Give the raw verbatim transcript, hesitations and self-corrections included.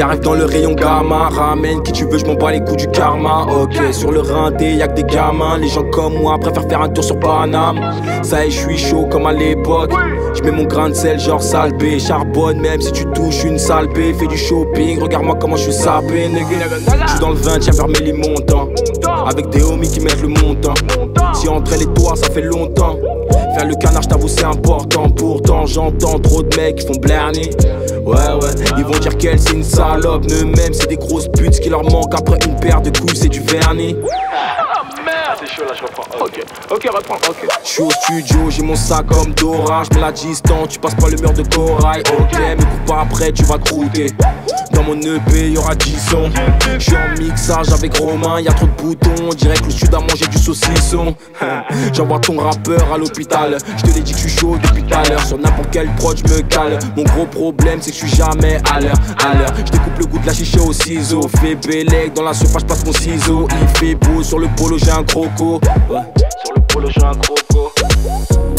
J'arrive dans le rayon gamin, ramène qui tu veux, je m'en bats les coups du karma. Ok, sur le rindé, y'a que des gamins. Les gens comme moi préfèrent faire un tour sur Paname. Ça y est, je suis chaud comme à l'époque. Je mets mon grain de sel genre sale B. Charbonne même si tu touches une sale B. Fais du shopping, regarde-moi comment je suis sapé. Je suis dans le vingt, j'ai fermé les montants. Avec des homies qui mettent le montant. Si entre elle et toi ça fait longtemps. Faire le canard, j't'avoue c'est important. Pourtant j'entends trop de mecs qui font blerner. Ouais ouais, ils vont dire qu'elle c'est une salope. Eux-mêmes c'est des grosses putes, ce qui leur manque après une paire de couilles c'est du vernis. Ok, ok, reprends, ok. J'suis au studio, j'ai mon sac comme d'orage. Mais la distance, tu passes pas le mur de corail. Ok, mais coupe pas après, tu vas croûter. Dans mon E P, y'aura dix sons. J'suis en mixage avec Romain, y'a trop de boutons. On dirait que le sud a mangé du saucisson. J'envoie ton rappeur à l'hôpital. J'te l'ai dit que j'suis chaud depuis tout à l'heure. Sur n'importe quel prod, j'me cale. Mon gros problème, c'est que j'suis jamais à l'heure. À l'heure, j'découpe le goût de la chicha au ciseau. Fais bélec, dans la surface, j'passe mon ciseau. Il fait beau, sur le polo, j'ai un croco. Ouais. Sur le polo j'ai un croco.